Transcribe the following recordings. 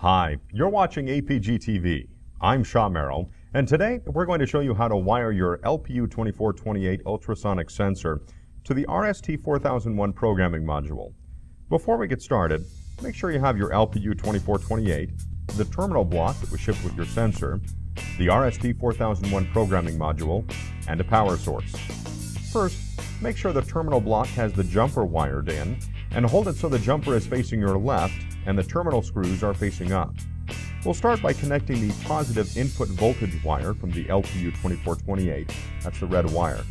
Hi, you're watching APG TV. I'm Shaw Merrill, and today we're going to show you how to wire your LPU-2428 ultrasonic sensor to the RST-4001 programming module. Before we get started, make sure you have your LPU-2428, the terminal block that was shipped with your sensor, the RST-4001 programming module, and a power source. First, make sure the terminal block has the jumper wired in, and hold it so the jumper is facing your left and the terminal screws are facing up. We'll start by connecting the positive input voltage wire from the LPU-2428, that's the red wire.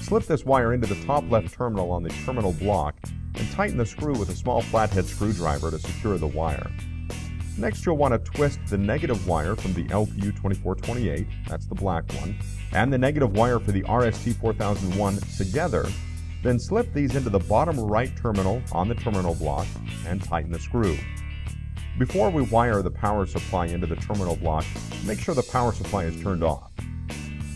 Slip this wire into the top left terminal on the terminal block and tighten the screw with a small flathead screwdriver to secure the wire. Next, you'll want to twist the negative wire from the LPU-2428, that's the black one, and the negative wire for the RST-4001 together, then slip these into the bottom right terminal on the terminal block and tighten the screw. Before we wire the power supply into the terminal block, make sure the power supply is turned off.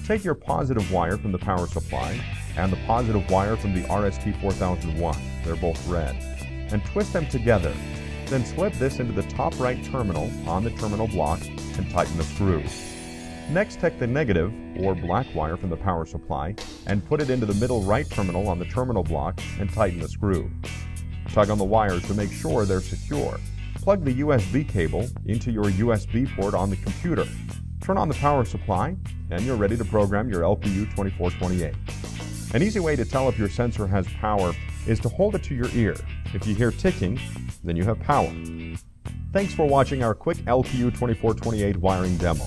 Take your positive wire from the power supply and the positive wire from the RST-4001, they're both red, and twist them together. Then slip this into the top right terminal on the terminal block and tighten the screw. Next, take the negative or black wire from the power supply and put it into the middle right terminal on the terminal block and tighten the screw. Tug on the wires to make sure they're secure. Plug the USB cable into your USB port on the computer. Turn on the power supply and you're ready to program your LPU-2428. An easy way to tell if your sensor has power is to hold it to your ear. If you hear ticking, then you have power. Thanks for watching our quick LPU-2428 wiring demo.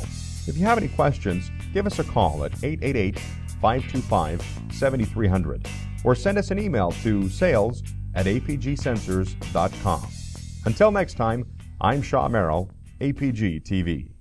If you have any questions, give us a call at 888-525-7300 or send us an email to sales@apgsensors.com. Until next time, I'm Shaw Merrill, APG TV.